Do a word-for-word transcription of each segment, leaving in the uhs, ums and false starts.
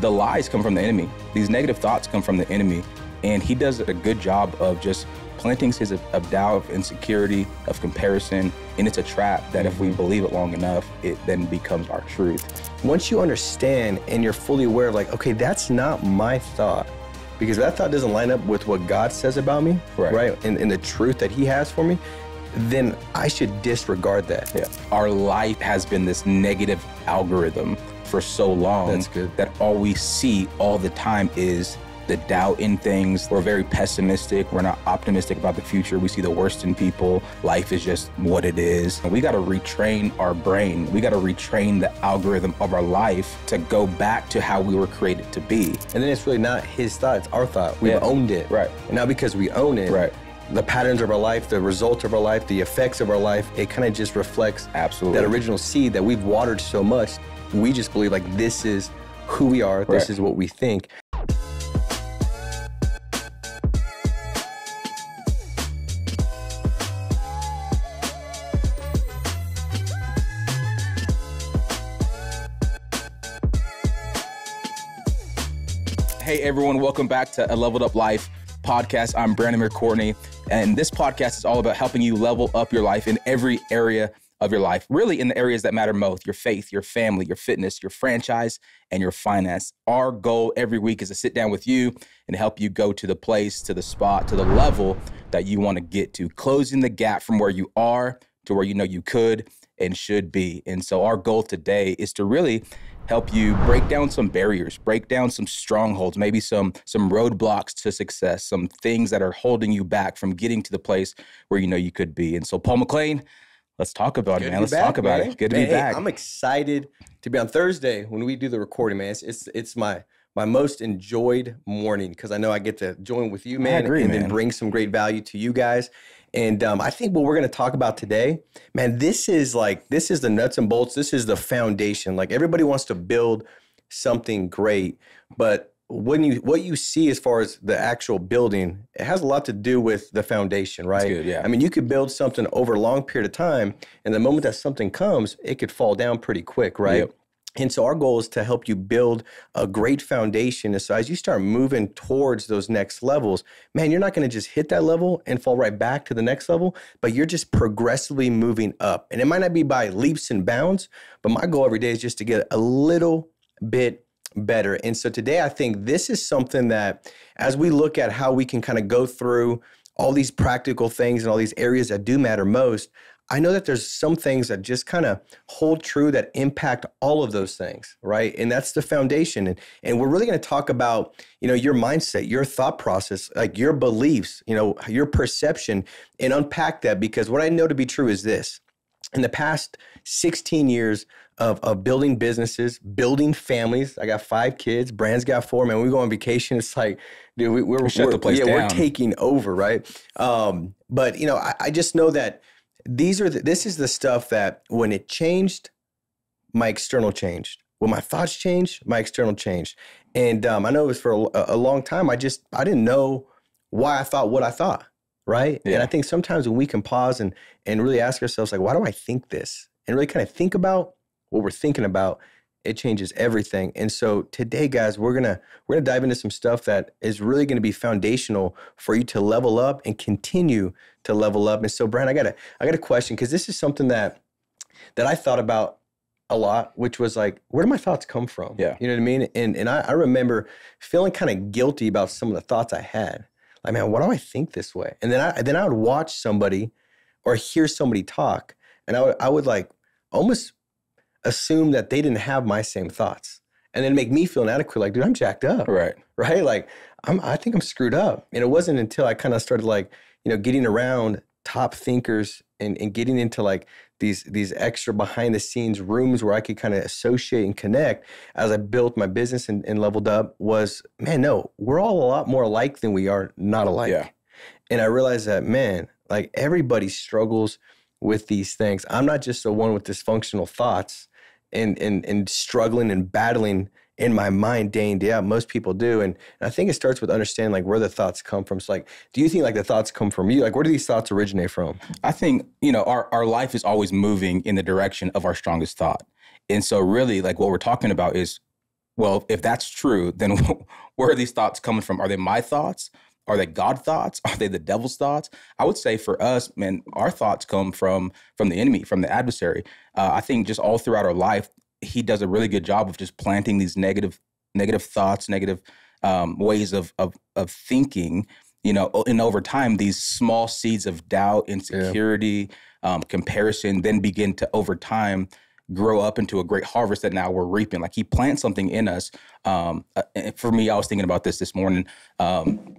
The lies come from the enemy. These negative thoughts come from the enemy. And he does a good job of just planting his of doubt, of insecurity, of comparison. And it's a trap that if we believe it long enough, it then becomes our truth. Once you understand and you're fully aware of like, okay, that's not my thought, because that thought doesn't line up with what God says about me, right? right? And, and the truth that he has for me, then I should disregard that. Yeah. Our life has been this negative algorithm for so long. That's good. That all we see all the time is the doubt in things. We're very pessimistic. We're not optimistic about the future. We see the worst in people. Life is just what it is. And we got to retrain our brain. We got to retrain the algorithm of our life to go back to how we were created to be. And then it's really not his thought, it's our thought. We've yeah. owned it. Right. And now because we own it, right. the patterns of our life, the results of our life, the effects of our life, it kind of just reflects Absolutely. That original seed that we've watered so much. We just believe like this is who we are, right. this is what we think. Hey everyone, welcome back to A Leveled Up Life podcast. I'm Branamier Courtney, and this podcast is all about helping you level up your life in every area of your life, really in the areas that matter most: your faith, your family, your fitness, your franchise, and your finance. Our goal every week is to sit down with you and help you go to the place, to the spot, to the level that you want to get to, closing the gap from where you are to where you know you could and should be. And so our goal today is to really help you break down some barriers, break down some strongholds, maybe some, some roadblocks to success, some things that are holding you back from getting to the place where you know you could be. And so Paul McClain, let's talk about it, man. Let's talk about it. Good to be back. I'm excited to be on Thursday when we do the recording, man. It's it's, it's my my most enjoyed morning because I know I get to join with you, man, and then bring some great value to you guys. And um, I think what we're going to talk about today, man, this is like, this is the nuts and bolts. This is the foundation. Like everybody wants to build something great, but when you, what you see as far as the actual building, it has a lot to do with the foundation, right? Good, yeah. I mean, you could build something over a long period of time, and the moment that something comes, it could fall down pretty quick, right? Yep. And so our goal is to help you build a great foundation. And so as you start moving towards those next levels, man, you're not going to just hit that level and fall right back to the next level, but you're just progressively moving up. And it might not be by leaps and bounds, but my goal every day is just to get a little bit better. And so today, I think this is something that as we look at how we can kind of go through all these practical things and all these areas that do matter most, I know that there's some things that just kind of hold true that impact all of those things, right? And that's the foundation. And, and we're really going to talk about, you know, your mindset, your thought process, like your beliefs, you know, your perception, and unpack that, because what I know to be true is this. In the past sixteen years of, of building businesses, building families, I got five kids, Brand's got four, man, we go on vacation, it's like, dude, we, we're, Shut we're, the place yeah, down. We're taking over, right? Um, but, you know, I, I just know that These are the, this is the stuff that when it changed, my external changed. When my thoughts changed, my external changed. And um, I know it was for a, a long time. I just I didn't know why I thought what I thought, right? Yeah. And I think sometimes when we can pause and and really ask ourselves, like, why do I think this? And really kind of think about what we're thinking about. It changes everything. And so today, guys, we're gonna we're gonna dive into some stuff that is really gonna be foundational for you to level up and continue to level up. And so, Brian, I got a I got a question, because this is something that that I thought about a lot, which was like, where do my thoughts come from? Yeah, you know what I mean. And and I, I remember feeling kind of guilty about some of the thoughts I had. Like, man, why do I think this way? And then I then I would watch somebody or hear somebody talk, and I would I would like almost assume that they didn't have my same thoughts, and then make me feel inadequate. Like, dude, I'm jacked up. Right. Right. Like, I'm, I think I'm screwed up. And it wasn't until I kind of started like, you know, getting around top thinkers and, and getting into like these, these extra behind the scenes rooms where I could kind of associate and connect as I built my business and, and leveled up was, man, no, we're all a lot more alike than we are not alike. Yeah. And I realized that, man, like everybody struggles with these things. I'm not just the one with dysfunctional thoughts and and and struggling and battling in my mind day in, day out. Most people do. And, and I think it starts with understanding like where the thoughts come from. So like, do you think like the thoughts come from you? Like, where do these thoughts originate from? I think, you know, our, our life is always moving in the direction of our strongest thought. And so really like what we're talking about is well, if that's true, then where are these thoughts coming from? Are they my thoughts? Are they God thoughts? Are they the devil's thoughts? I would say for us, man, our thoughts come from from the enemy, from the adversary. Uh, I think just all throughout our life, he does a really good job of just planting these negative negative thoughts, negative um, ways of, of of thinking, you know, and over time, these small seeds of doubt, insecurity, yeah. um, comparison, then begin to over time grow up into a great harvest that now we're reaping. Like he plants something in us. Um, uh, for me, I was thinking about this this morning. Um,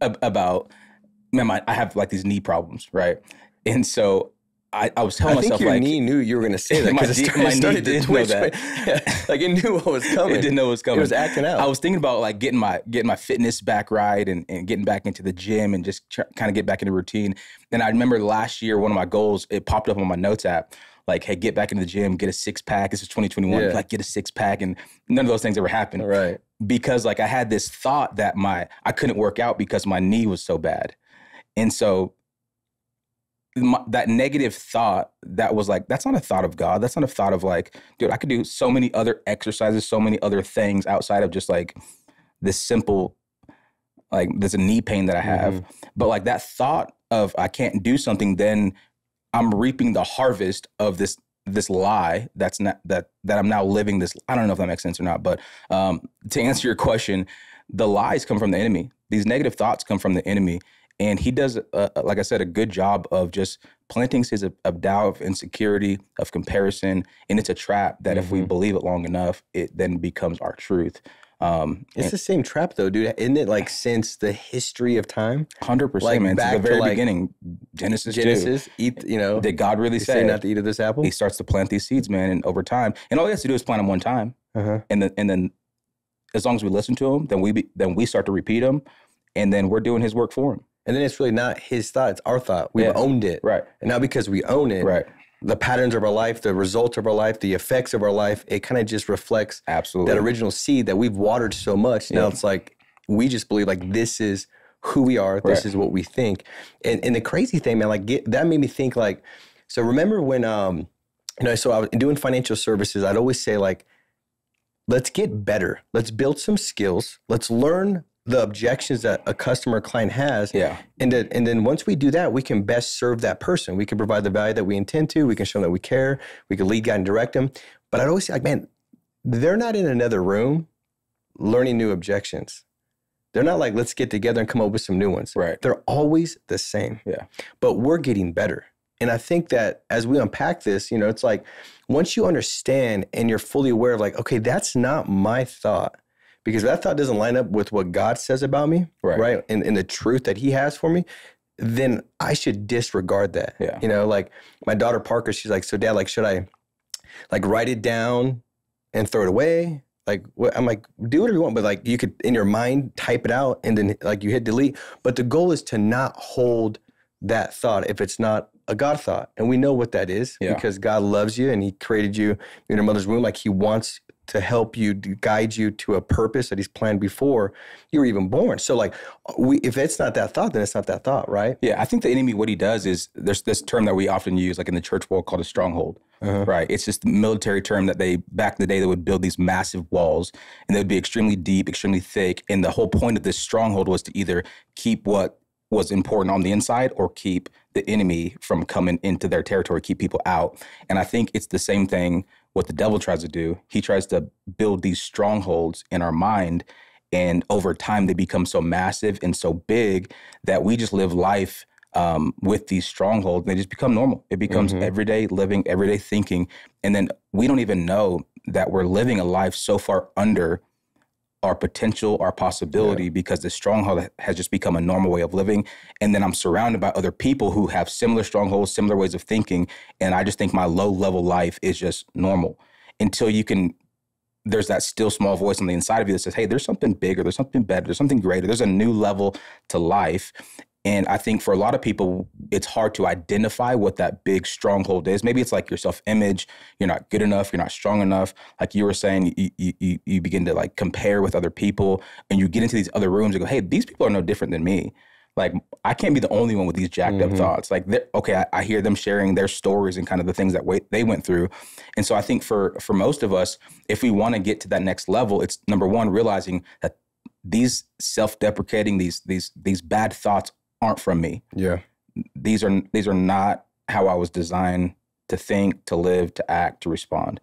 about, man, I have like these knee problems, right? And so I, I was telling I myself, like— I think your knee knew you were going to say that because it, my started knee to twitch. That. Like it knew what was coming. It didn't know what was coming. It was acting out. I was thinking about like getting my getting my fitness back right and, and getting back into the gym and just kind of get back into routine. And I remember last year, one of my goals, it popped up on my notes app, like, hey, get back into the gym, get a six pack. This is twenty twenty-one, yeah. Like get a six pack. And none of those things ever happened. Right. Because like I had this thought that my, I couldn't work out because my knee was so bad. And so my, that negative thought that was like, that's not a thought of God. That's not a thought of like, dude, I could do so many other exercises, so many other things outside of just like this simple, like there's a knee pain that I have. Mm-hmm. But like that thought of I can't do something, then I'm reaping the harvest of this this lie that's not that that I'm now living this. I don't know if that makes sense or not, but um, to answer your question, the lies come from the enemy. These negative thoughts come from the enemy, and he does, uh, like I said, a good job of just planting seeds of, of doubt, of insecurity, of comparison, and it's a trap that mm-hmm. if we believe it long enough, it then becomes our truth. Um, it's and, the same trap though, dude. Isn't it like since the history of time? one hundred percent, like, man. Back since the very like, beginning. Genesis Genesis, two. Eat, you know. Did God really say, say not to eat of this apple? He starts to plant these seeds, man, and over time. And all he has to do is plant them one time. Uh-huh. And, the, and then as long as we listen to him, then we, be, then we start to repeat them. And then we're doing his work for him. And then it's really not his thought. It's our thought. We've yeah. owned it. Right. And now because we own it. Right. The patterns of our life, the results of our life, the effects of our life, it kind of just reflects absolutely that original seed that we've watered so much. Yeah. Now it's like, we just believe like this is who we are. Right. This is what we think. And and the crazy thing, man, like get, that made me think like, so remember when, um, you know, so I was doing financial services, I'd always say like, let's get better. Let's build some skills. Let's learn the objections that a customer or client has. Yeah. And, that, and then once we do that, we can best serve that person. We can provide the value that we intend to. We can show them that we care. We can lead, guide, and direct them. But I'd always say, like, man, they're not in another room learning new objections. They're not like, let's get together and come up with some new ones. Right. They're always the same. Yeah. But we're getting better. And I think that as we unpack this, you know, it's like once you understand and you're fully aware of like, okay, that's not my thought. Because that thought doesn't line up with what God says about me, right? right? And, and the truth that he has for me, then I should disregard that. Yeah. You know, like my daughter Parker, she's like, so dad, like, should I like write it down and throw it away? Like, what? I'm like, do whatever you want, but like you could in your mind type it out and then like you hit delete. But the goal is to not hold that thought if it's not a God thought. And we know what that is yeah. because God loves you and he created you in your mother's womb. Like he wants to help you, to guide you to a purpose that he's planned before you were even born. So like, we, if it's not that thought, then it's not that thought, right? Yeah, I think the enemy, what he does is, there's this term that we often use, like in the church world called a stronghold, uh-huh. right? It's just the military term that they, back in the day, they would build these massive walls and they would be extremely deep, extremely thick. And the whole point of this stronghold was to either keep what was important on the inside or keep the enemy from coming into their territory, keep people out. And I think it's the same thing what the devil tries to do. He tries to build these strongholds in our mind, and over time they become so massive and so big that we just live life um, with these strongholds. They just become normal. It becomes mm-hmm. everyday living, everyday thinking. And then we don't even know that we're living a life so far under our potential, our possibility, yeah. because the stronghold has just become a normal way of living. And then I'm surrounded by other people who have similar strongholds, similar ways of thinking. And I just think my low level life is just normal until you can, there's that still small voice on the inside of you that says, hey, there's something bigger, there's something better, there's something greater, there's a new level to life. And I think for a lot of people, it's hard to identify what that big stronghold is. Maybe it's like your self-image. You're not good enough. You're not strong enough. Like you were saying, you, you, you begin to like compare with other people and you get into these other rooms and go, hey, these people are no different than me. like, I can't be the only one with these jacked mm-hmm. up thoughts. Like, okay, I, I hear them sharing their stories and kind of the things that we, they went through. And so I think for, for most of us, if we want to get to that next level, it's number one, realizing that these self-deprecating, these, these, these bad thoughts aren't from me. Yeah. These are, these are not how I was designed to think, to live, to act, to respond.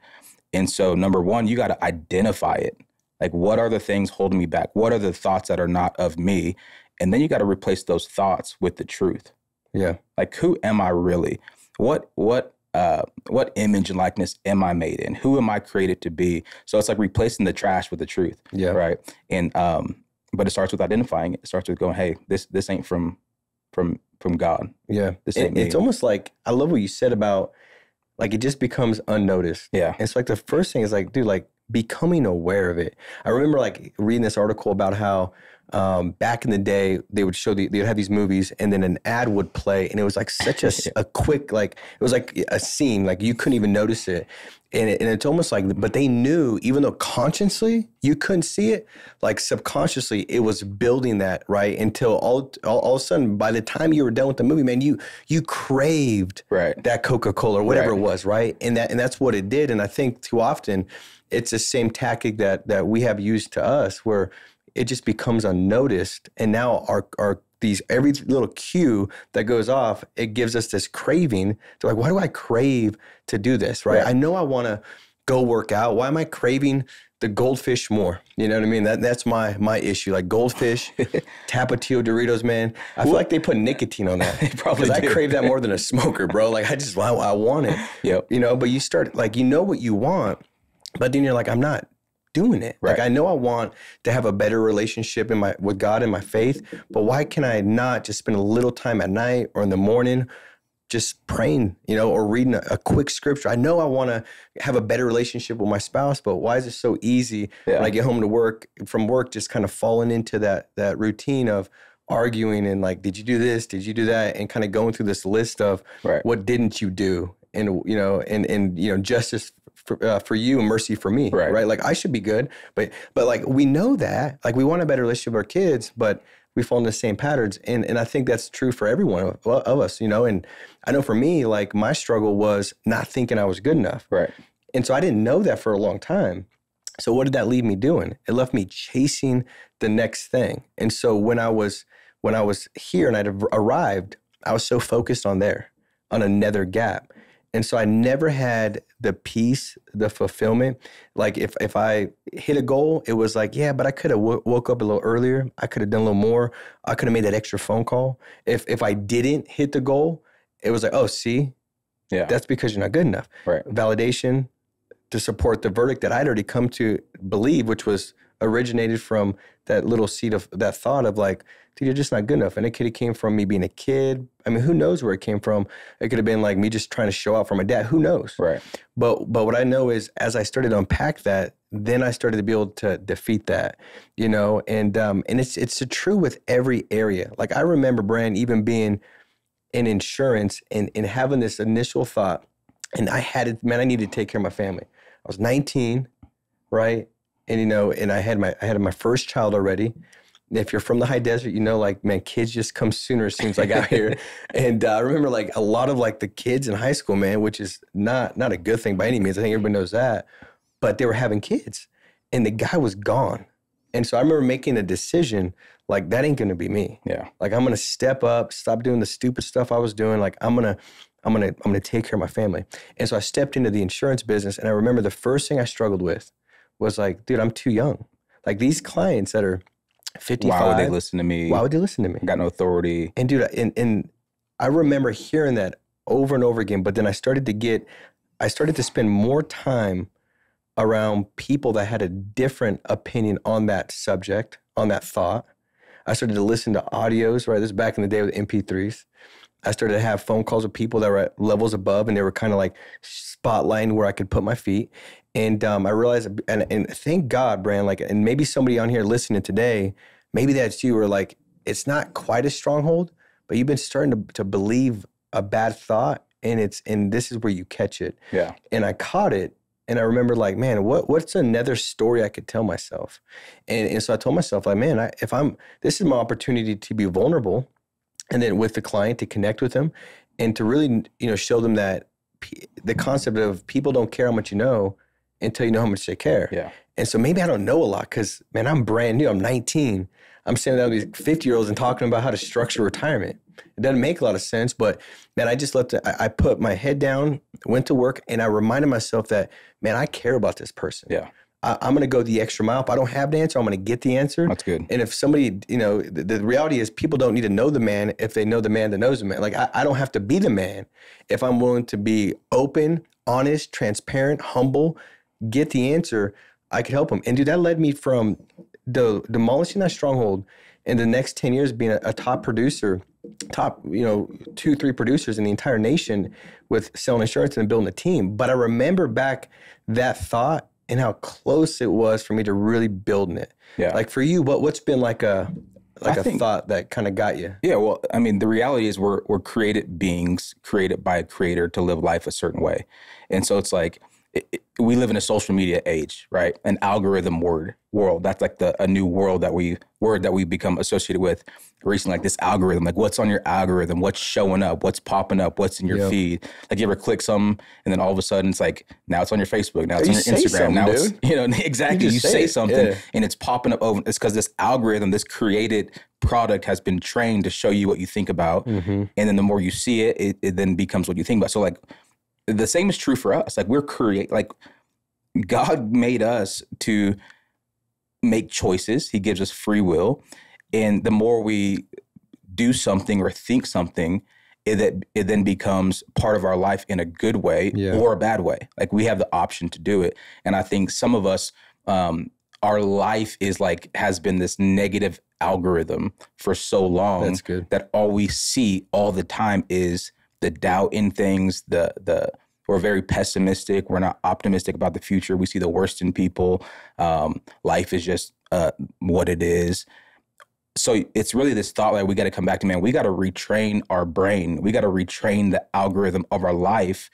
And so number one, you got to identify it. Like, what are the things holding me back? What are the thoughts that are not of me? And then you got to replace those thoughts with the truth. Yeah. Like, who am I really? What what uh, what image and likeness am I made in? Who am I created to be? So it's like replacing the trash with the truth. Yeah. Right. And um, but it starts with identifying it. It starts with going, hey, this this ain't from from from God. Yeah. This ain't it, me. It's almost like, I love what you said about, like, it just becomes unnoticed. Yeah. It's like the first thing is like, dude, like, becoming aware of it. I remember like reading this article about how um, back in the day they would show the, they would have these movies and then an ad would play and it was like such a, a quick, like it was like a scene, like you couldn't even notice it. And, it. and it's almost like, but they knew, even though consciously you couldn't see it, like subconsciously it was building that, right? Until all all, all of a sudden, by the time you were done with the movie, man, you you craved right. that Coca-Cola or whatever right. it was, right? And that and that's what it did. And I think too often, it's the same tactic that that we have used to us, where it just becomes unnoticed, and now our our these every little cue that goes off, it gives us this craving. To like, why do I crave to do this? Right? Yeah. I know I want to go work out. Why am I craving the goldfish more? You know what I mean? That that's my my issue. Like goldfish, Tapatio Doritos, man. I feel like they put nicotine on that. They probably do. I crave that more than a smoker, bro. Like I just I, I want it. Yep. You know, but you start like you know what you want. But then you're like, I'm not doing it. Right. Like, I know I want to have a better relationship in my with God and my faith, but why can I not just spend a little time at night or in the morning just praying, you know, or reading a, a quick scripture? I know I want to have a better relationship with my spouse, but why is it so easy yeah. when I get home to work, from work, just kind of falling into that that routine of arguing and like, did you do this? Did you do that? And kind of going through this list of right. what didn't you do? And, you know, and, and you know, justice For, uh, for you and mercy for me, right. right? Like I should be good, but but like we know that, like we want a better relationship with our kids, but we fall into the same patterns, and and I think that's true for every one of, of us, you know. And I know for me, like my struggle was not thinking I was good enough, right? And so I didn't know that for a long time. So what did that leave me doing? It left me chasing the next thing. And so when I was when I was here and I'd arrived, I was so focused on there, on another gap. And so I never had the peace, the fulfillment. Like if if I hit a goal, it was like, yeah, but I could have w woke up a little earlier. I could have done a little more. I could have made that extra phone call. If if I didn't hit the goal, it was like, oh, see, yeah, that's because you're not good enough. Right. Validation to support the verdict that I'd already come to believe, which was originated from that little seed of that thought of like, dude, you're just not good enough. And it could have came from me being a kid. I mean, who knows where it came from? It could have been like me just trying to show out for my dad. Who knows? Right. But but what I know is as I started to unpack that, then I started to be able to defeat that, you know? And um, and it's it's true with every area. Like I remember, Bran, even being in insurance and, and having this initial thought. And I had it, man, I needed to take care of my family. I was nineteen, right? And, you know, and I had my I had my first child already. If you're from the high desert, you know, like, man, kids just come sooner, it seems like, out here. And uh, I remember, like, a lot of, like, the kids in high school, man, which is not not a good thing by any means. I think everybody knows that. But they were having kids. And the guy was gone. And so I remember making a decision, like, that ain't going to be me. Yeah. Like, I'm going to step up, stop doing the stupid stuff I was doing. Like, I'm going to... I'm gonna, I'm gonna take care of my family. And so I stepped into the insurance business, and I remember the first thing I struggled with was like, dude, I'm too young. Like these clients that are fifty-five. Why would they listen to me? Why would they listen to me? I got no authority. And dude, and, and I remember hearing that over and over again, but then I started to get, I started to spend more time around people that had a different opinion on that subject, on that thought. I started to listen to audios, right? This is back in the day with M P threes. I started to have phone calls with people that were at levels above, and they were kind of like spotlighting where I could put my feet. And um, I realized, and, and thank God, Bran, like, and maybe somebody on here listening today, maybe that's you, or like, it's not quite a stronghold, but you've been starting to, to believe a bad thought, and it's, and this is where you catch it. Yeah. And I caught it, and I remember like, man, what what's another story I could tell myself? And, and so I told myself like, man, I, if I'm, this is my opportunity to be vulnerable. and then with the client to connect with them and to really, you know, show them that p the concept of people don't care how much you know until you know how much they care. Yeah. And so maybe I don't know a lot because, man, I'm brand new. I'm nineteen. I'm sitting down with these fifty-year-olds and talking about how to structure retirement. It doesn't make a lot of sense, but, man, I just let the, I, I put my head down, went to work, and I reminded myself that, man, I care about this person. Yeah. I, I'm going to go the extra mile. If I don't have the answer, I'm going to get the answer. That's good. And if somebody, you know, the, the reality is people don't need to know the man if they know the man that knows the man. Like, I, I don't have to be the man if I'm willing to be open, honest, transparent, humble, get the answer. I could help them. And, dude, that led me from the, demolishing that stronghold in the next ten years being a, a top producer, top, you know, two, three producers in the entire nation with selling insurance and building a team. But I remember back that thought and how close it was for me to really building it. Yeah. Like for you, what, what's been like a, like I a think, thought that kind of got you? Yeah, well, I mean, the reality is we're, we're created beings created by a creator to live life a certain way. And so it's like, It, it, we live in a social media age, right? An algorithm word world. That's like the a new world that we word that we become associated with recently. Like this algorithm, like what's on your algorithm, what's showing up, what's popping up, what's in your yep. feed. Like you ever click something and then all of a sudden it's like now it's on your Facebook, now it's you on your Instagram, now dude. It's you know exactly you, you say, say something yeah. and it's popping up over. It's because this algorithm, this created product has been trained to show you what you think about, mm-hmm. and then the more you see it, it, it then becomes what you think about. So like. The same is true for us. Like we're create, like God made us to make choices. He gives us free will. And the more we do something or think something, it, it, it then becomes part of our life in a good way yeah. or a bad way. Like we have the option to do it. And I think some of us, um, our life is like, has been this negative algorithm for so long. That's good. That all we see all the time is the doubt in things, the the we're very pessimistic. We're not optimistic about the future. We see the worst in people. Um, life is just uh, what it is. So it's really this thought that we got to come back to, man, we got to retrain our brain. We got to retrain the algorithm of our life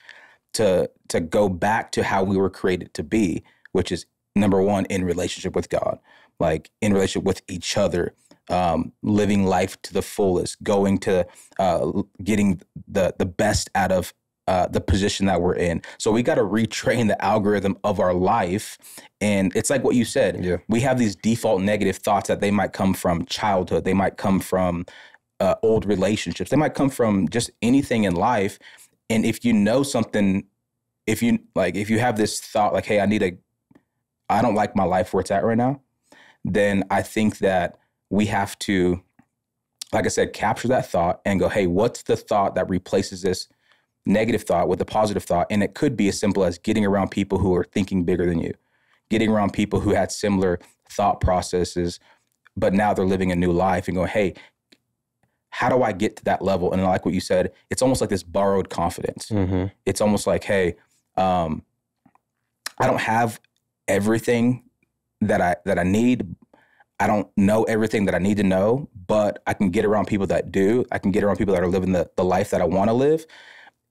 to to go back to how we were created to be, which is number one, in relationship with God, like in relationship with each other. Um, living life to the fullest, going to uh, getting the the best out of uh, the position that we're in. So we got to retrain the algorithm of our life. And it's like what you said, yeah. we have these default negative thoughts that they might come from childhood. They might come from uh, old relationships. They might come from just anything in life. And if you know something, if you like, if you have this thought like, hey, I need a, I don't like my life where it's at right now, then I think that we have to, like I said, capture that thought and go, hey, what's the thought that replaces this negative thought with a positive thought? And it could be as simple as getting around people who are thinking bigger than you, getting around people who had similar thought processes, but now they're living a new life and going, hey, how do I get to that level? And like what you said, it's almost like this borrowed confidence. Mm-hmm. It's almost like, hey, um, I don't have everything that I, that I need, I don't know everything that I need to know, but I can get around people that do. I can get around people that are living the, the life that I want to live.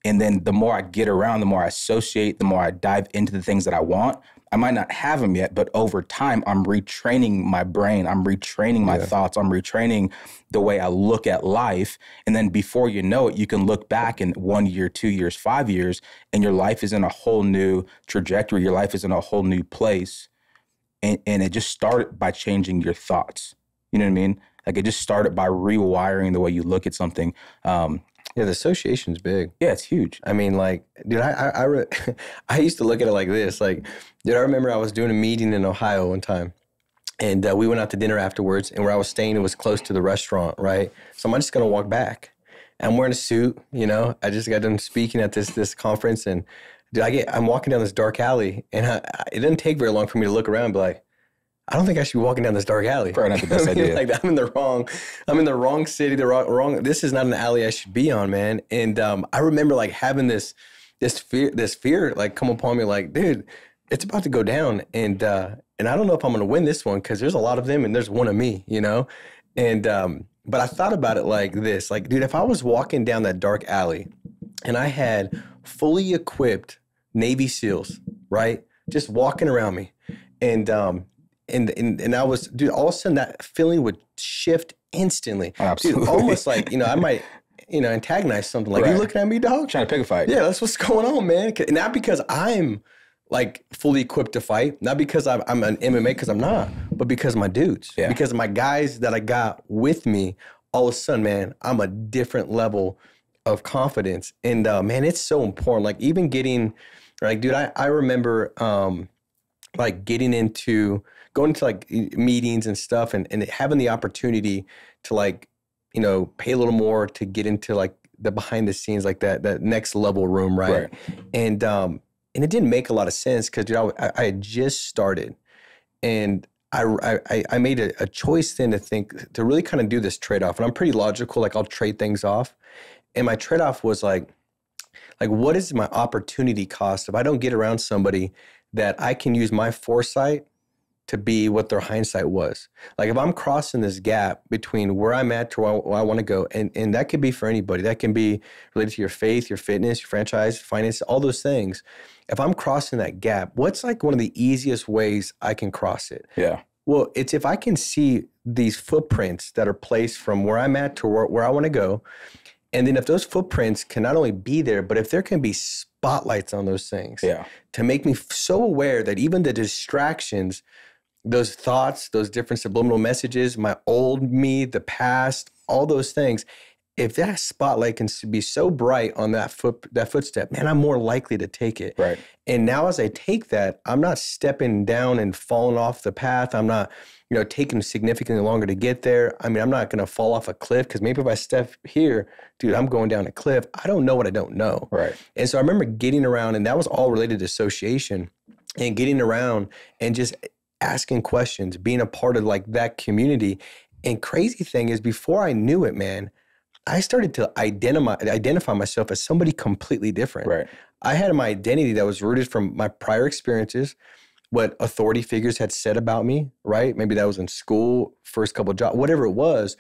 And then the more I get around, the more I associate, the more I dive into the things that I want. I might not have them yet, but over time, I'm retraining my brain. I'm retraining my yeah. thoughts. I'm retraining the way I look at life. And then before you know it, you can look back in one year, two years, five years, and your life is in a whole new trajectory. Your life is in a whole new place. And, and it just started by changing your thoughts. You know what I mean? Like it just started by rewiring the way you look at something. Um, yeah, the association's big. Yeah, it's huge. I mean, like, dude, I I, I, re I used to look at it like this. Like, dude, I remember I was doing a meeting in Ohio one time. And uh, we went out to dinner afterwards. And where I was staying, it was close to the restaurant, right? So I'm just going to walk back. I'm wearing a suit, you know. I just got done speaking at this this conference and Dude, I get, I'm walking down this dark alley, and I, I, it doesn't take very long for me to look around and be like, I don't think I should be walking down this dark alley. Probably not the best I mean, idea. Like, I'm in the wrong, I'm in the wrong city, the wrong, wrong, this is not an alley I should be on, man. And um, I remember, like, having this, this fear, this fear, like, come upon me, like, dude, it's about to go down, and, uh, and I don't know if I'm going to win this one, because there's a lot of them, and there's one of me, you know? And, um, but I thought about it like this, like, dude, if I was walking down that dark alley, and I had fully equipped Navy SEALs, right? Just walking around me. And um, and, and and I was, dude, all of a sudden that feeling would shift instantly. Absolutely. Dude, almost like, you know, I might, you know, antagonize something like, right. you looking at me, dog? Trying to pick a fight. Yeah, that's what's going on, man. Not because I'm like fully equipped to fight, not because I'm, I'm an M M A, because I'm not, but because my dudes, yeah. because my guys that I got with me, all of a sudden, man, I'm a different level of confidence. And uh, man, it's so important. Like even getting, like, dude, I, I remember um, like getting into, going to like meetings and stuff and, and having the opportunity to like, you know, pay a little more to get into like the behind the scenes, like that, that next level room, right? right. And um, and it didn't make a lot of sense because, dude, I, I had just started and I, I, I made a, a choice then to think, to really kind of do this trade-off. And I'm pretty logical, like I'll trade things off. And my trade-off was like, like what is my opportunity cost if I don't get around somebody that I can use my foresight to be what their hindsight was? Like if I'm crossing this gap between where I'm at to where I, where I want to go, and, and that could be for anybody. That can be related to your faith, your fitness, your franchise, finance, all those things. If I'm crossing that gap, what's like one of the easiest ways I can cross it? Yeah. Well, it's if I can see these footprints that are placed from where I'm at to where, where I want to go. And then if those footprints can not only be there, but if there can be spotlights on those things yeah. to make me so aware that even the distractions, those thoughts, those different subliminal messages, my old me, the past, all those things, if that spotlight can be so bright on that foot, that footstep, man, I'm more likely to take it. Right. And now as I take that, I'm not stepping down and falling off the path. I'm not, you know, taking significantly longer to get there. I mean, I'm not going to fall off a cliff because maybe if I step here, dude, I'm going down a cliff. I don't know what I don't know. Right. And so I remember getting around, and that was all related to association, and getting around and just asking questions, being a part of like that community. And crazy thing is, before I knew it, man, I started to identify identify myself as somebody completely different. Right. I had my identity that was rooted from my prior experiences, what authority figures had said about me, right? Maybe that was in school, first couple of jobs, whatever it was.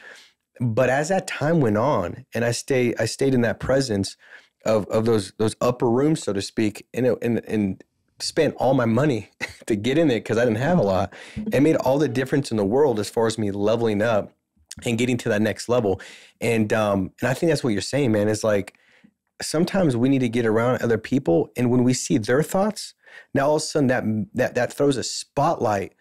But as that time went on, and I stay, I stayed in that presence of of those those upper rooms, so to speak, and and and spent all my money to get in it because I didn't have a lot. It made all the difference in the world as far as me leveling up and getting to that next level. And um, and I think that's what you're saying, man, is like sometimes we need to get around other people, and when we see their thoughts, now all of a sudden that, that, that throws a spotlight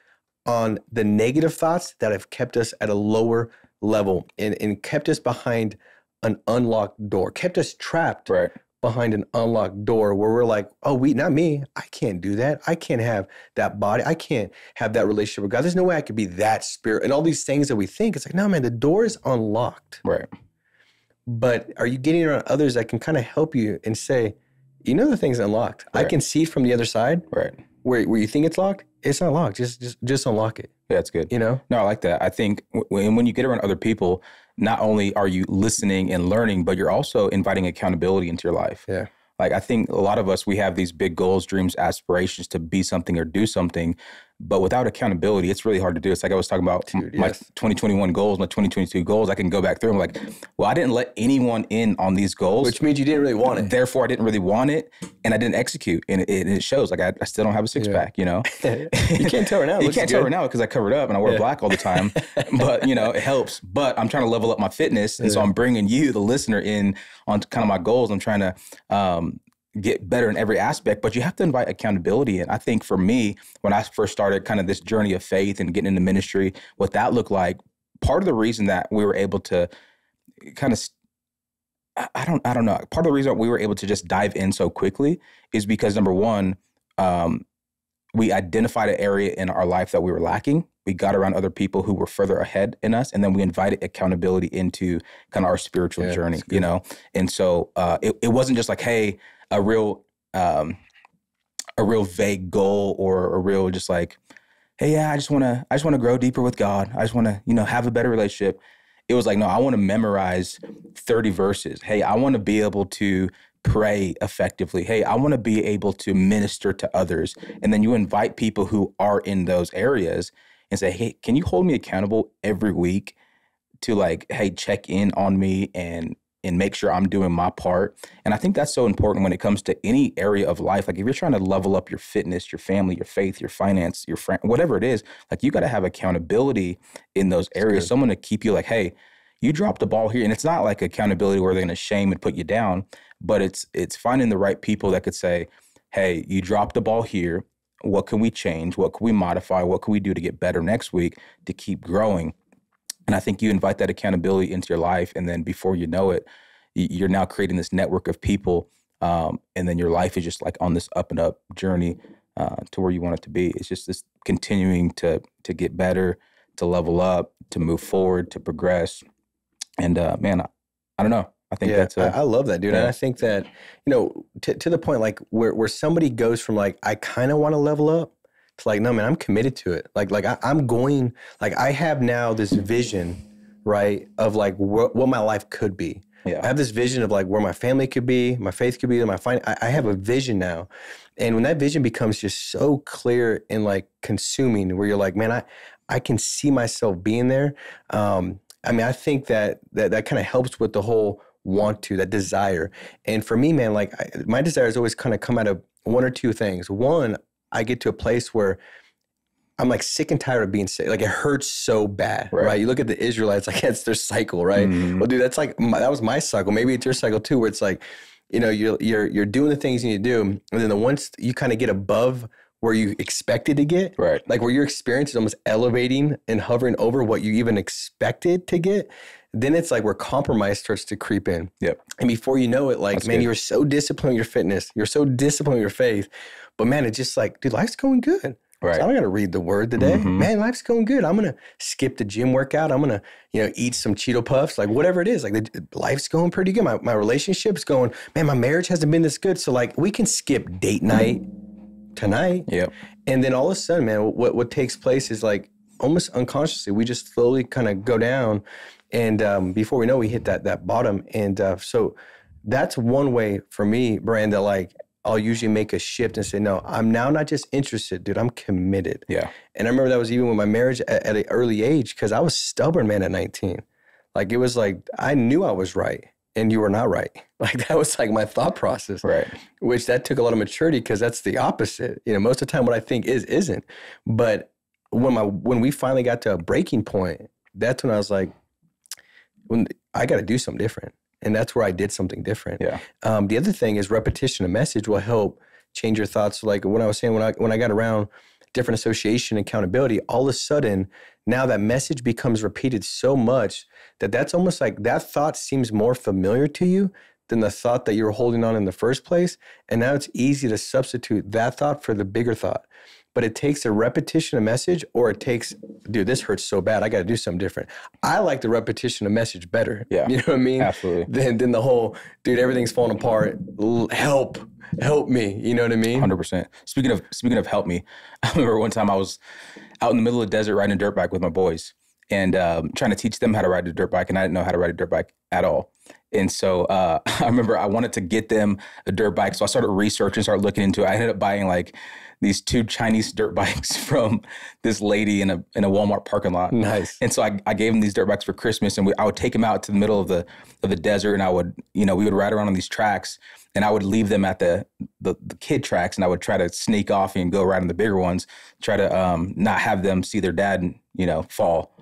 on the negative thoughts that have kept us at a lower level and, and kept us behind an unlocked door, kept us trapped right. behind an unlocked door where we're like, oh, we, not me. I can't do that. I can't have that body. I can't have that relationship with God. There's no way I could be that spirit. And all these things that we think, it's like, no, man, the door is unlocked. Right. But are you getting around others that can kind of help you and say, you know, the thing's unlocked. Right. I can see from the other side. Right. Where, where you think it's locked, it's not locked. Just, just, just unlock it. Yeah, that's good. You know? No, I like that. I think when, when you get around other people, not only are you listening and learning, but you're also inviting accountability into your life. Yeah. Like, I think a lot of us, we have these big goals, dreams, aspirations to be something or do something, but without accountability, it's really hard to do. It's like I was talking about Dude, my yes. twenty twenty-one goals, my twenty twenty-two goals. I can go back through and I'm like, well, I didn't let anyone in on these goals. Which means you didn't really want it. Therefore, I didn't really want it, and I didn't execute, and it, it, it shows. Like, I, I still don't have a six-pack, yeah. you know? You can't tell right now. You can't tell right now because I covered up and I wear yeah. black all the time, but, you know, it helps. But I'm trying to level up my fitness, and yeah. so I'm bringing you, the listener, in on kind of my goals. I'm trying to... Um, get better in every aspect, but you have to invite accountability. And I think for me, when I first started kind of this journey of faith and getting into ministry, what that looked like, part of the reason that we were able to kind of, I don't, I don't know. Part of the reason we were able to just dive in so quickly is because number one, um, we identified an area in our life that we were lacking. We got around other people who were further ahead in us, and then we invited accountability into kind of our spiritual yeah, journey, you know? And so uh, it, it wasn't just like, hey, a real um, a real vague goal or a real just like, hey, yeah, I just want to I just want to grow deeper with God. I just want to, you know, have a better relationship. It was like, no, I want to memorize thirty verses. Hey, I want to be able to pray effectively. Hey, I want to be able to minister to others. And then you invite people who are in those areas and say, hey, can you hold me accountable every week to like, hey, check in on me and and make sure I'm doing my part. And I think that's so important when it comes to any area of life. Like if you're trying to level up your fitness, your family, your faith, your finance, your friend, whatever it is, like you got to have accountability in those areas. Someone to keep you like, hey, you dropped the ball here. And it's not like accountability where they're going to shame and put you down, but it's it's finding the right people that could say, hey, you dropped the ball here. What can we change? What can we modify? What can we do to get better next week to keep growing? And I think you invite that accountability into your life. And then before you know it, you're now creating this network of people. Um, and then your life is just like on this up and up journey uh, to where you want it to be. It's just this continuing to to get better, to level up, to move forward, to progress. And uh, man, I, I don't know. I think yeah, that's a, I love that, dude. Yeah. And I think that, you know, t to the point, like where, where somebody goes from like, I kind of want to level up to like, no, man, I'm committed to it. Like, like I, I'm going, like I have now this vision, right, of like wh what my life could be. Yeah. I have this vision of like where my family could be, my faith could be, my fin I, I have a vision now. And when that vision becomes just so clear and like consuming where you're like, man, I, I can see myself being there. Um, I mean, I think that that, that kind of helps with the whole want to, that desire. And for me, man, like I, my desires always kind of come out of one or two things. One, I get to a place where I'm like sick and tired of being sick. Like it hurts so bad, right? right? You look at the Israelites, like that's their cycle, right? Mm-hmm. Well, dude, that's like, my, that was my cycle. Maybe it's your cycle too, where it's like, you know, you're, you're, you're doing the things you need to do. And then the once you kind of get above where you expected to get, right? Like where your experience is almost elevating and hovering over what you even expected to get, then it's like where compromise starts to creep in. Yep. And before you know it, like, that's man, good. You're so disciplined in your fitness. You're so disciplined in your faith. But man, it's just like, dude, life's going good. Right. So I don't got to read the word today. Mm-hmm. Man, life's going good. I'm going to skip the gym workout. I'm going to, you know, eat some Cheeto puffs, like whatever it is. Like the, life's going pretty good. My, my relationship's going, man, my marriage hasn't been this good. So like we can skip date night tonight. Yep. And then all of a sudden, man, what, what takes place is like almost unconsciously, we just slowly kind of go down. And um, before we know, we hit that that bottom. And uh, so that's one way for me, Branda, like I'll usually make a shift and say, no, I'm now not just interested, dude, I'm committed. Yeah. And I remember that was even with my marriage at, at an early age, because I was stubborn, man, at nineteen. Like it was like, I knew I was right and you were not right. Like that was like my thought process. Right. Which that took a lot of maturity because that's the opposite. You know, most of the time what I think is, isn't. But when, my, when we finally got to a breaking point, that's when I was like, when I got to do something different. And that's where I did something different. Yeah. Um, the other thing is repetition of message will help change your thoughts. Like what I was saying, when I, when I got around different association accountability, all of a sudden, now that message becomes repeated so much that that's almost like that thought seems more familiar to you than the thought that you were holding on in the first place. And now it's easy to substitute that thought for the bigger thought. But it takes a repetition of message, or it takes, dude, this hurts so bad, I got to do something different. I like the repetition of message better. Yeah, you know what I mean? Absolutely. Than, than the whole, dude, everything's falling apart. Help, help me. You know what I mean? one hundred percent. Speaking of, speaking of help me, I remember one time I was out in the middle of the desert riding a dirt bike with my boys and um, trying to teach them how to ride a dirt bike. And I didn't know how to ride a dirt bike at all. And so uh, I remember I wanted to get them a dirt bike. So I started researching, started looking into it. I ended up buying like these two Chinese dirt bikes from this lady in a, in a Walmart parking lot. Nice. And so I, I gave them these dirt bikes for Christmas, and we, I would take them out to the middle of the, of the desert, and I would, you know, we would ride around on these tracks, and I would leave them at the, the, the kid tracks, and I would try to sneak off and go ride on the bigger ones, try to um, not have them see their dad, you know, fall,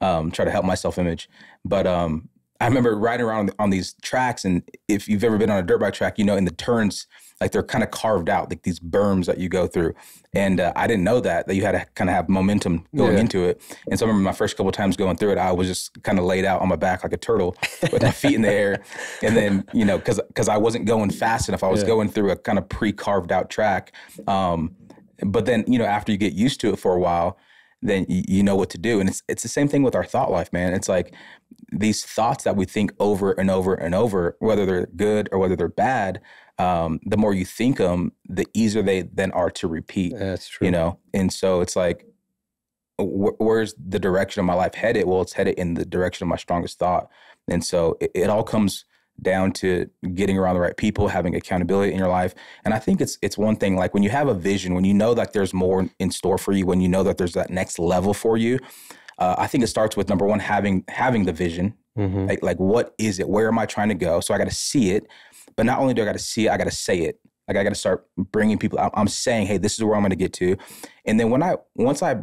um, try to help my self-image. But um, I remember riding around on these tracks, and if you've ever been on a dirt bike track, you know, in the turns, like they're kind of carved out, like these berms that you go through. And uh, I didn't know that, that you had to kind of have momentum going yeah. into it. And so I remember my first couple of times going through it, I was just kind of laid out on my back like a turtle with my feet in the air. And then, you know, because because I wasn't going fast enough. I was yeah. going through a kind of pre-carved out track. Um, but then, you know, after you get used to it for a while, then you, you know what to do. And it's, it's the same thing with our thought life, man. It's like these thoughts that we think over and over and over, whether they're good or whether they're bad, Um, the more you think them, the easier they then are to repeat. That's true. You know, and so it's like, wh where's the direction of my life headed? Well, it's headed in the direction of my strongest thought. And so it, it all comes down to getting around the right people, having accountability in your life. And I think it's it's one thing, like when you have a vision, when you know that there's more in store for you, when you know that there's that next level for you, uh, I think it starts with number one, having having the vision, Mm-hmm. Like, like, what is it? Where am I trying to go? So I got to see it. But not only do I got to see it, I got to say it. Like, I got to start bringing people. I'm, I'm saying, hey, this is where I'm going to get to. And then when I, once I,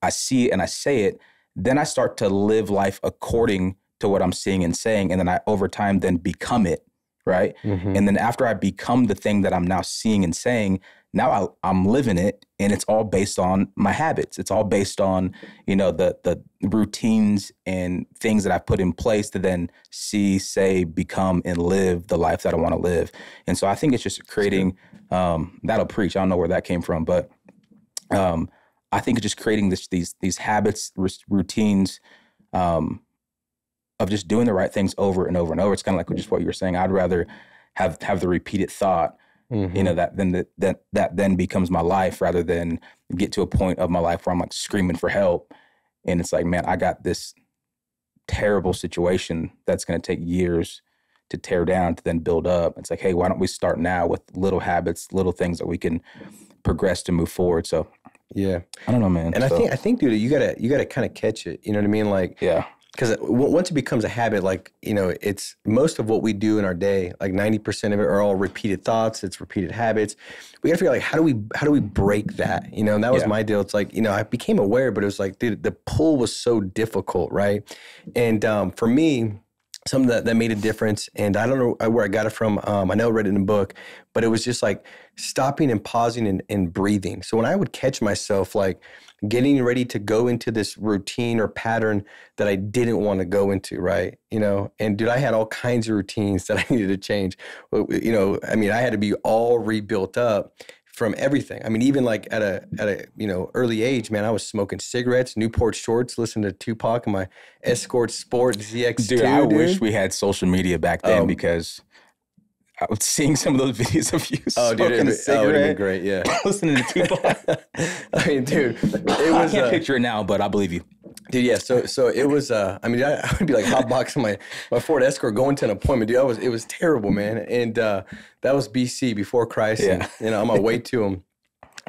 I see it and I say it, then I start to live life according to what I'm seeing and saying. And then I, over time, then become it. Right. Mm-hmm. And then after I become the thing that I'm now seeing and saying, now I, I'm living it, and it's all based on my habits. It's all based on, you know, the the routines and things that I put in place to then see, say, become, and live the life that I want to live. And so I think it's just creating, um, that'll preach. I don't know where that came from, but um, I think it's just creating this, these these habits, r routines um, of just doing the right things over and over and over. It's kind of like just what you were saying. I'd rather have have the repeated thought. Mm-hmm. You know, that then the, that that then becomes my life, rather than get to a point of my life where I'm like screaming for help. And it's like, man, I got this terrible situation that's going to take years to tear down, to then build up. It's like, hey, why don't we start now with little habits, little things that we can progress to move forward. So, yeah, I don't know, man. And so, I think I think, dude, you gotta you gotta kind of catch it. You know what I mean? Like, yeah. Because once it becomes a habit, like, you know, it's most of what we do in our day, like ninety percent of it are all repeated thoughts. It's repeated habits. We got to figure out, like, how do we, how do we break that? You know, and that was yeah. my deal. It's like, you know, I became aware, but it was like, dude, the pull was so difficult, right? And um, for me, something that, that made a difference, and I don't know where I got it from. Um, I know I read it in a book, but it was just like stopping and pausing and, and breathing. So when I would catch myself, like, getting ready to go into this routine or pattern that I didn't want to go into, right? You know, and dude, I had all kinds of routines that I needed to change. You know, I mean, I had to be all rebuilt up from everything. I mean, even like at a, at a you know, early age, man, I was smoking cigarettes, Newport shorts, listening to Tupac and my Escort Sport Z X two. Dude, I dude. wish we had social media back then um, because I was seeing some of those videos of you oh, smoking dude, it, a cigarette. Oh, it would have been great, yeah. Listening to Tupac. I mean, dude, it was... I can't uh, picture it now, but I believe you. Dude, yeah, so so it was, uh, I mean, I, I would be like hotboxing my, my Ford Escort going to an appointment. Dude, I was, it was terrible, man. And uh, that was B C, before Christ. Yeah. And, you know, on my way to him,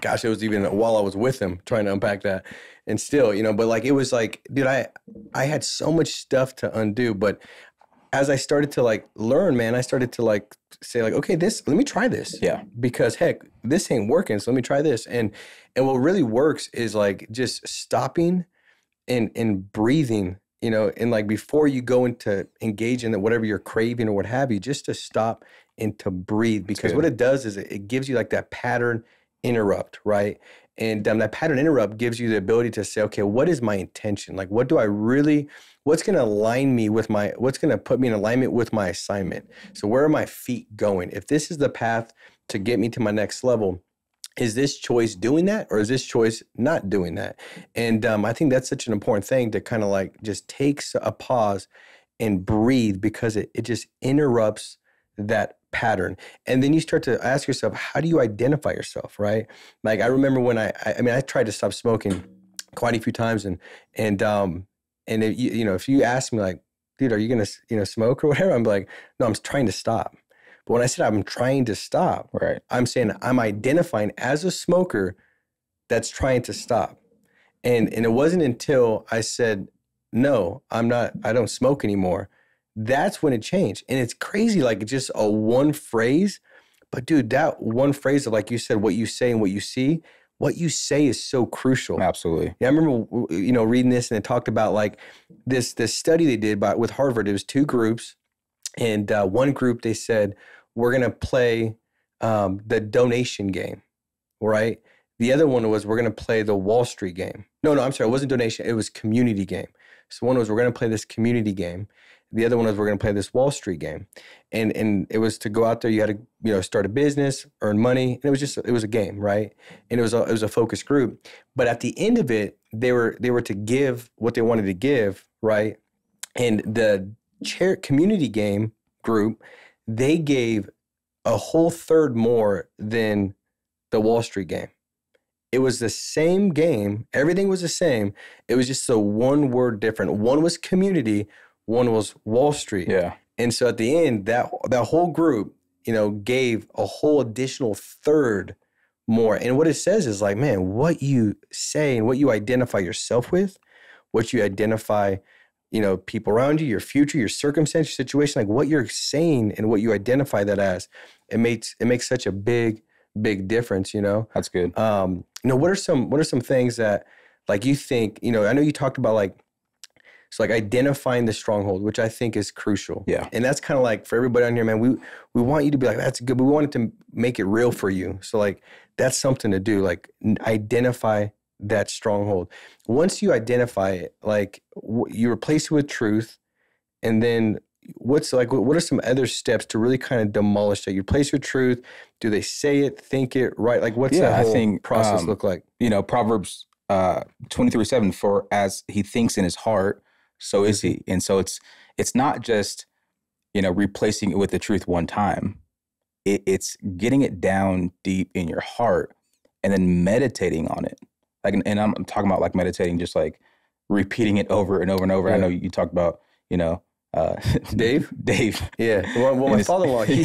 gosh, it was even while I was with him trying to unpack that. And still, you know, but like, it was like, dude, I, I had so much stuff to undo, but... as I started to like learn, man, I started to like say like, okay, this, let me try this. Yeah. Because heck, this ain't working. So let me try this. And, and what really works is like just stopping and, and breathing, you know, and like before you go into engage in whatever you're craving or what have you, just to stop and to breathe, because what it does is it, it gives you like that pattern interrupt, right? And um, that pattern interrupt gives you the ability to say, okay, what is my intention? Like, what do I really, what's going to align me with my, what's going to put me in alignment with my assignment? So where are my feet going? If this is the path to get me to my next level, is this choice doing that? Or is this choice not doing that? And um, I think that's such an important thing to kind of like just take a pause and breathe, because it, it just interrupts that pattern. And then you start to ask yourself, how do you identify yourself, right? Like, I remember when I, I, I mean, I tried to stop smoking quite a few times, and, and, um, and if you, you know, if you ask me like, dude, are you going to, you know, smoke or whatever? I'm like, no, I'm trying to stop. But when I said I'm trying to stop, right, I'm saying I'm identifying as a smoker that's trying to stop. And, and it wasn't until I said, no, I'm not, I don't smoke anymore. That's when it changed. And it's crazy, like just a one phrase, but dude, that one phrase of, like you said, what you say and what you see, what you say is so crucial. Absolutely. Yeah, I remember, you know, reading this, and it talked about like this, this study they did by, with Harvard. It was two groups, and uh, one group, they said, we're going to play um, the donation game, right? The other one was, we're going to play the Wall Street game. No, no, I'm sorry. It wasn't donation. It was community game. So one was, we're going to play this community game. The other one was, we're going to play this Wall Street game. And, and it was to go out there, you had to, you know, start a business, earn money. And it was just, it was a game, right? And it was a, it was a focus group. But at the end of it, they were, they were to give what they wanted to give, right? And the chair community game group, they gave a whole third more than the Wall Street game. It was the same game. Everything was the same. It was just the one word different. One was community, one was Wall Street. Yeah. And so at the end, that that whole group, you know, gave a whole additional third more. And what it says is like, man, what you say and what you identify yourself with, what you identify, you know, people around you, your future, your circumstance, your situation, like what you're saying and what you identify that as. It makes it makes such a big, big difference, you know? That's good. Um, you know, what are some what are some things that like you think, you know, I know you talked about like so like identifying the stronghold, which I think is crucial. Yeah. And that's kind of like for everybody on here, man, we we want you to be like, that's good, but we wanted to make it real for you. So like that's something to do, like identify that stronghold. Once you identify it, like w you replace it with truth, and then what's like, what are some other steps to really kind of demolish that? You replace your truth. Do they say it, think it, right? Like what's yeah, that whole I think, process um, look like? You know, Proverbs uh, twenty-three seven, for as he thinks in his heart, so is he. And so it's, it's not just, you know, replacing it with the truth one time. It, it's getting it down deep in your heart and then meditating on it. Like, and I'm talking about like meditating, just like repeating it over and over and over. Yeah. I know you talked about, you know, uh, Dave, Dave. Yeah. Well, well my father-in-law, he,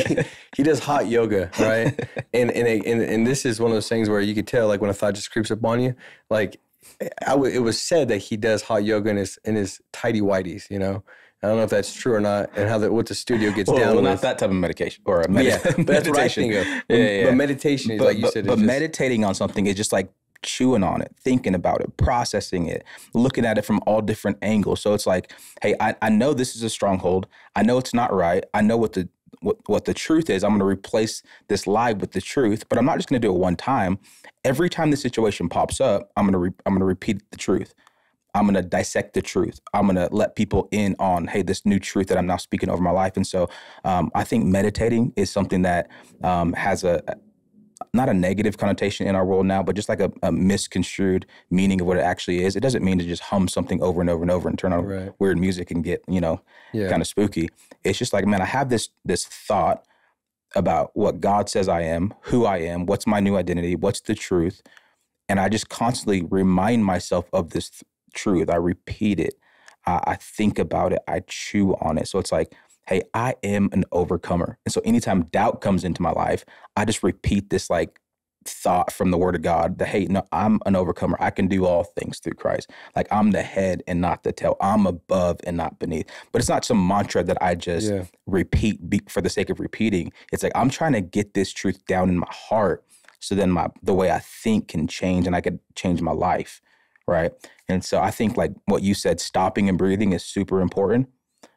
he does hot yoga. Right. and, and, and, and this is one of those things where you could tell, like when a thought just creeps up on you, like I w it was said that he does hot yoga in his, in his tidy whities, you know? I don't know if that's true or not, and how the, what the studio gets well, down well, with. Not that type of medication or a med yeah, meditation. That's what I think of. Yeah, yeah. But meditation is but, like you but, said. But just, meditating on something is just like chewing on it, thinking about it, processing it, looking at it from all different angles. So it's like, hey, I, I know this is a stronghold. I know it's not right. I know what the what, what the truth is. I'm going to replace this lie with the truth, but I'm not just going to do it one time. Every time the situation pops up, I'm going to re I'm going to repeat the truth. I'm going to dissect the truth. I'm going to let people in on, hey, this new truth that I'm now speaking over my life. And so um, I think meditating is something that um, has a, a, not a negative connotation in our world now, but just like a, a misconstrued meaning of what it actually is. It doesn't mean to just hum something over and over and over and turn on right. weird music and get, you know, yeah. kind of spooky. It's just like, man, I have this this thought about what God says I am, who I am, what's my new identity, what's the truth. And I just constantly remind myself of this th truth. I repeat it. I, I think about it. I chew on it. So it's like, hey, I am an overcomer. And so anytime doubt comes into my life, I just repeat this like thought from the word of God that, hey, no, I'm an overcomer. I can do all things through Christ. Like I'm the head and not the tail. I'm above and not beneath. But it's not some mantra that I just yeah. repeat be for the sake of repeating. It's like, I'm trying to get this truth down in my heart. So then my, the way I think can change and I could change my life. Right. And so I think like what you said, stopping and breathing is super important,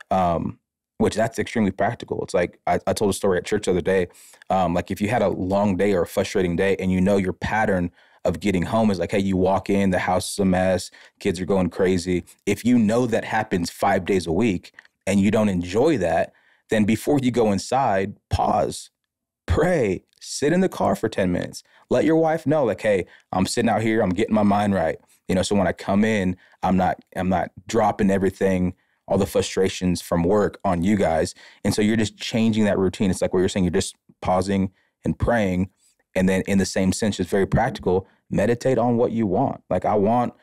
um, which that's extremely practical. It's like I, I told a story at church the other day, um, like if you had a long day or a frustrating day and you know your pattern of getting home is like, hey, you walk in, the house is a mess, kids are going crazy. If you know that happens five days a week and you don't enjoy that, then before you go inside, pause, pray, sit in the car for ten minutes. Let your wife know like, hey, I'm sitting out here, I'm getting my mind right. You know, so when I come in, I'm not, I'm not dropping everything, all the frustrations from work on you guys. And so you're just changing that routine. It's like what you're saying, you're just pausing and praying. And then in the same sense, it's very practical, meditate on what you want. Like I want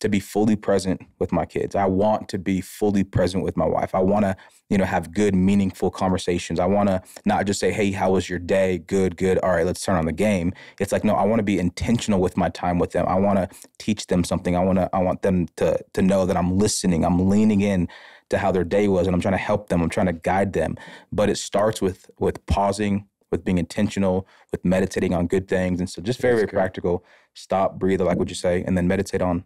to be fully present with my kids. I want to be fully present with my wife. I want to, you know, have good, meaningful conversations. I want to not just say, hey, how was your day? Good, good. All right, let's turn on the game. It's like, no, I want to be intentional with my time with them. I want to teach them something. I want to, I want them to, to know that I'm listening. I'm leaning in to how their day was and I'm trying to help them. I'm trying to guide them. But it starts with, with pausing, with being intentional, with meditating on good things. And so just very, very practical. Stop, breathe, like what you say, and then meditate on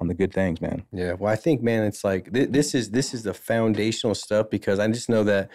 on the good things, man. Yeah. Well, I think, man, it's like, th this is, this is the foundational stuff, because I just know that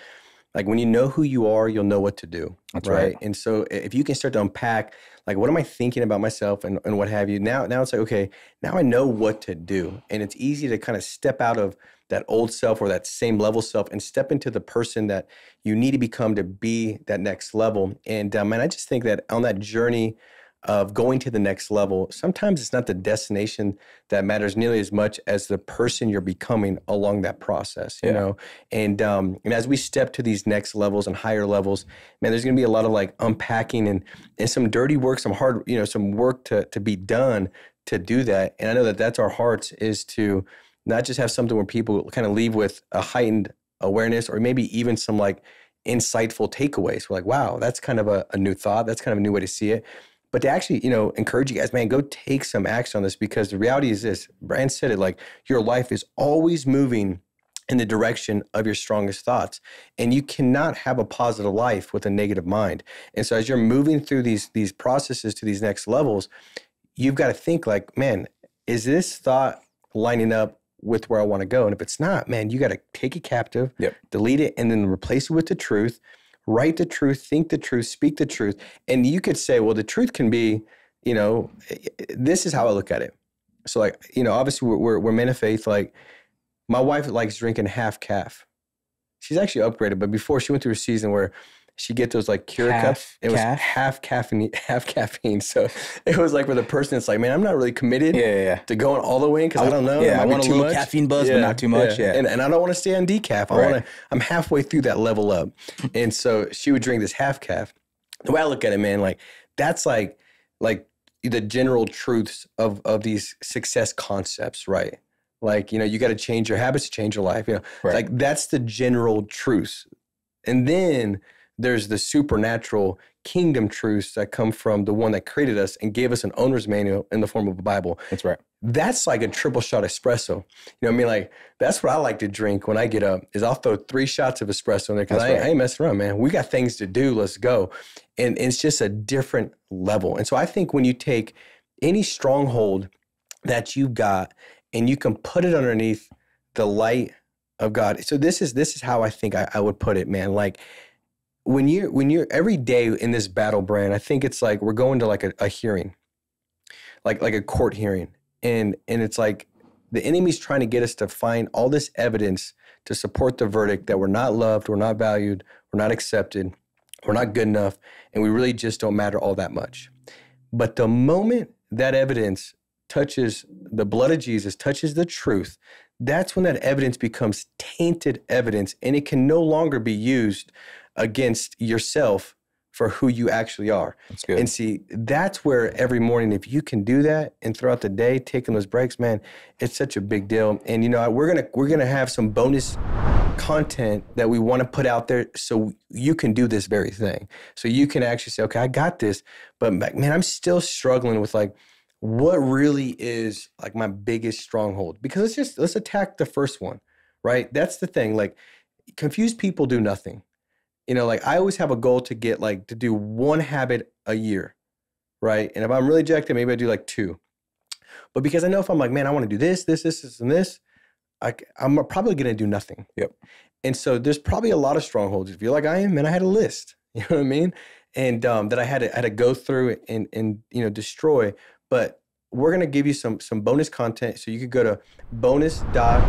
like, when you know who you are, you'll know what to do. That's right. right. And so if you can start to unpack, like, what am I thinking about myself and, and what have you now, now it's like, okay, now I know what to do. And it's easy to kind of step out of that old self or that same level self and step into the person that you need to become to be that next level. And um, man, I just think that on that journey of going to the next level, sometimes it's not the destination that matters nearly as much as the person you're becoming along that process, you yeah. know? And, um, and as we step to these next levels and higher levels, man, there's going to be a lot of like unpacking and, and some dirty work, some hard, you know, some work to, to be done to do that. And I know that that's our hearts, is to not just have something where people kind of leave with a heightened awareness or maybe even some like insightful takeaways. We're like, wow, that's kind of a, a new thought. That's kind of a new way to see it. But to actually, you know, encourage you guys, man, go take some action on this, because the reality is this. Brand said it, like your life is always moving in the direction of your strongest thoughts. And you cannot have a positive life with a negative mind. And so as you're moving through these, these processes to these next levels, you've got to think like, man, is this thought lining up with where I want to go? And if it's not, man, you got to take it captive, yep. delete it, and then replace it with the truth, write the truth, think the truth, speak the truth. And you could say, well, the truth can be, you know, this is how I look at it. So like, you know, obviously we're, we're, we're men of faith. Like my wife likes drinking half calf. She's actually upgraded, but before she went through a season where she'd get those like Keurig half cups. It calf. was half caffeine, half caffeine. So it was like for the person, it's like, man, I'm not really committed yeah, yeah, yeah. to going all the way in because I, I don't know. Yeah, I want a little much. caffeine buzz, yeah, but not too much. Yeah, yeah. And, and I don't want to stay on decaf. I right. want to. I'm halfway through that level up, and so she would drink this half calf. The way I look at it, man, like that's like like the general truths of of these success concepts, right? Like you know, you got to change your habits to change your life. You know, right. like that's the general truth, and then there's the supernatural kingdom truths that come from the one that created us and gave us an owner's manual in the form of a Bible. That's right. That's like a triple shot espresso. You know what I mean? Like, that's what I like to drink when I get up is I'll throw three shots of espresso in there because I, right. I ain't messing around, man. We got things to do. Let's go. And it's just a different level. And so I think when you take any stronghold that you've got and you can put it underneath the light of God. So this is, this is how I think I, I would put it, man. Like, When you when you're every day in this battle, Brand, I think it's like we're going to like a, a hearing, like like a court hearing, and and it's like the enemy's trying to get us to find all this evidence to support the verdict that we're not loved, we're not valued, we're not accepted, we're not good enough, and we really just don't matter all that much. But the moment that evidence touches the blood of Jesus, touches the truth, that's when that evidence becomes tainted evidence, and it can no longer be used against yourself for who you actually are. That's good. And see, that's where every morning, if you can do that and throughout the day, taking those breaks, man, it's such a big deal. And you know, we're gonna we're gonna have some bonus content that we wanna put out there so you can do this very thing. So you can actually say, okay, I got this, but man, I'm still struggling with like, what really is like my biggest stronghold? Because let's just, let's attack the first one, right? That's the thing, like confused people do nothing. You know, like I always have a goal to get like to do one habit a year, right? And if I'm really jacked, maybe I do like two. But because I know if I'm like, man, I want to do this, this, this, this, and this, I, I'm probably going to do nothing. Yep. And so there's probably a lot of strongholds. If you're like I am, and I had a list, you know what I mean? And um, that I had to, had to go through and, and, you know, destroy. But we're going to give you some, some bonus content. So you could go to bonus dot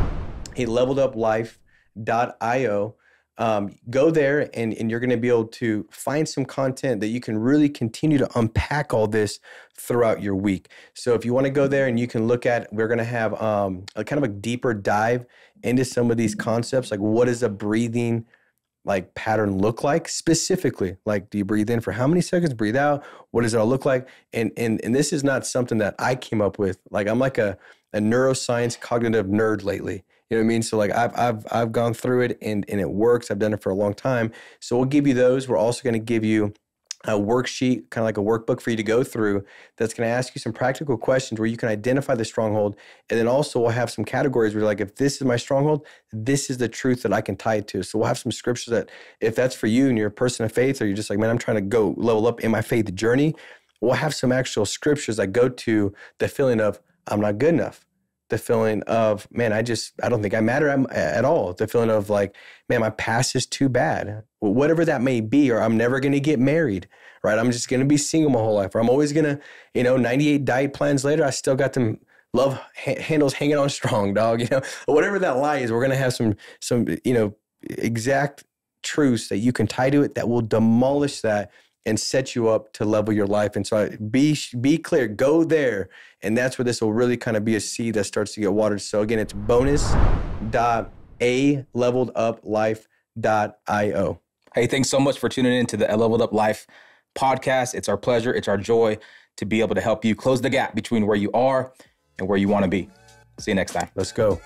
a leveled up life dot i o. Um, go there and, and you're going to be able to find some content that you can really continue to unpack all this throughout your week. So if you want to go there and you can look at, we're going to have um, a kind of a deeper dive into some of these concepts. Like what does a breathing like pattern look like specifically? Like do you breathe in for how many seconds, breathe out? What does it all look like? And, and, and this is not something that I came up with. Like I'm like a, a neuroscience cognitive nerd lately. You know what I mean? So like I've, I've, I've gone through it and, and it works. I've done it for a long time. So we'll give you those. We're also going to give you a worksheet, kind of like a workbook for you to go through that's going to ask you some practical questions where you can identify the stronghold. And then also we'll have some categories where you're like, if this is my stronghold, this is the truth that I can tie it to. So we'll have some scriptures that if that's for you and you're a person of faith or you're just like, man, I'm trying to go level up in my faith journey. We'll have some actual scriptures that go to the feeling of I'm not good enough. The feeling of, man, I just, I don't think I matter at all. The feeling of like, man, my past is too bad. Whatever that may be, or I'm never going to get married, right? I'm just going to be single my whole life. Or I'm always going to, you know, ninety-eight diet plans later, I still got them love ha- handles hanging on strong, dog, you know? Whatever that lie is, we're going to have some, some, you know, exact truths that you can tie to it that will demolish that and set you up to level your life. And so be be clear, go there. And that's where this will really kind of be a seed that starts to get watered. So again, it's bonus dot a leveled up life dot i o. Hey, thanks so much for tuning in to the A Leveled Up Life podcast. It's our pleasure, it's our joy to be able to help you close the gap between where you are and where you want to be. See you next time. Let's go.